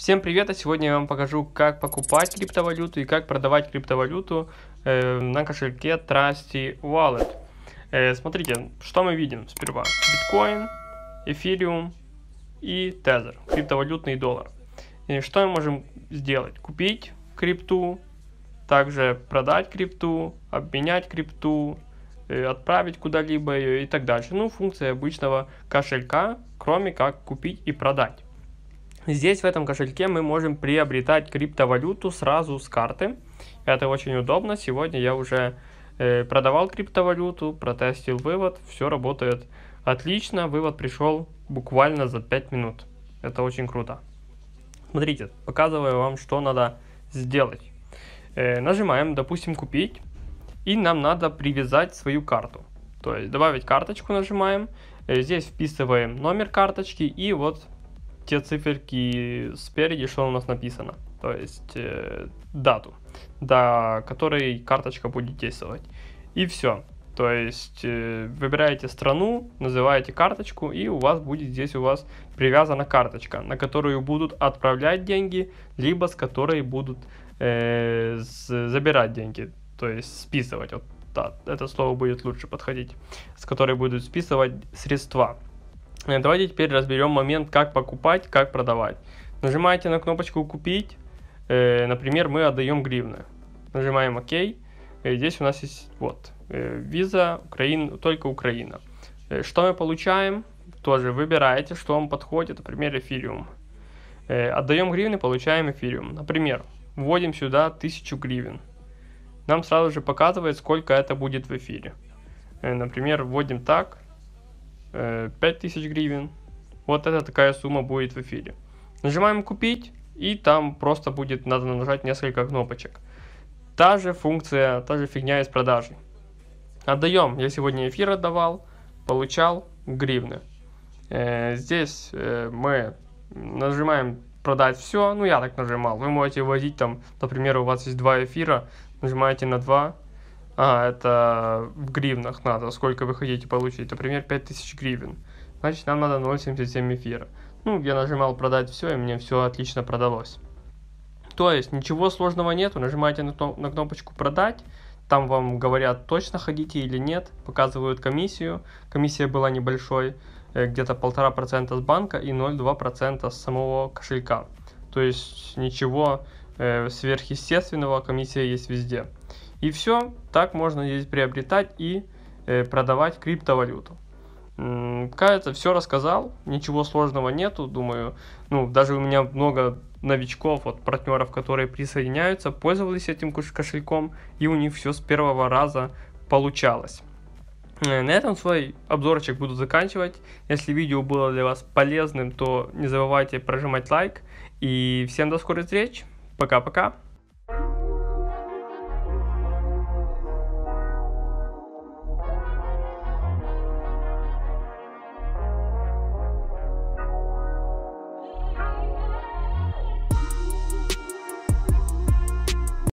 Всем привет, а сегодня я вам покажу, как покупать криптовалюту и как продавать криптовалюту на кошельке Trust Wallet. Смотрите, что мы видим сперва. Биткоин, эфириум и тезер, криптовалютный доллар. И что мы можем сделать? Купить крипту, также продать крипту, обменять крипту, отправить куда-либо и так дальше. Ну, функция обычного кошелька, кроме как купить и продать. Здесь в этом кошельке мы можем приобретать криптовалюту сразу с карты. Это очень удобно. Сегодня я уже продавал криптовалюту, протестил вывод. Все работает отлично. Вывод пришел буквально за 5 минут. Это очень круто. Смотрите, показываю вам, что надо сделать. Нажимаем, допустим, купить. И нам надо привязать свою карту. То есть добавить карточку нажимаем. Здесь вписываем номер карточки и вот те циферки спереди, что у нас написано, то есть дату, до которой карточка будет действовать, и все. То есть выбираете страну, называете карточку, и у вас будет здесь привязана карточка, на которую будут отправлять деньги, либо с которой будут забирать деньги, то есть списывать. Вот, да, это слово будет лучше подходить, с которой будут списывать средства. Давайте теперь разберем момент, как покупать, как продавать. Нажимаете на кнопочку «Купить». Например, мы отдаем гривны. Нажимаем «Ок». Здесь у нас есть вот виза, Украина, только Украина. Что мы получаем? Тоже выбираете, что вам подходит. Например, эфириум. Отдаем гривны, получаем эфириум. Например, вводим сюда 1000 гривен. Нам сразу же показывает, сколько это будет в эфире. Например, вводим так. 5000 гривен. Вот это такая сумма будет в эфире. Нажимаем «Купить», и там просто будет надо нажать несколько кнопочек. Та же функция, та же фигня из продажи. Отдаем. Я сегодня эфир отдавал, получал гривны. Здесь мы нажимаем «Продать все». Ну, я так нажимал. Вы можете вводить там, например, у вас есть 2 эфира, нажимаете на 2. Это в гривнах надо, сколько вы хотите получить, например, 5000 гривен. Значит, нам надо 0,77 эфира. Ну, я нажимал «Продать все», и мне все отлично продалось. То есть, ничего сложного нету, нажимаете на кнопочку «Продать», там вам говорят, точно ходите или нет, показывают комиссию. Комиссия была небольшой, где-то 1,5% с банка и 0,2% с самого кошелька. То есть, ничего сверхъестественного, комиссия есть везде. И все, так можно здесь приобретать и продавать криптовалюту. Кажется, все рассказал, ничего сложного нету, думаю. Ну, даже у меня много новичков, вот, партнеров, которые присоединяются, пользовались этим кошельком, и у них все с первого раза получалось. На этом свой обзорчик буду заканчивать. Если видео было для вас полезным, то не забывайте прожимать лайк. И всем до скорых встреч, пока-пока!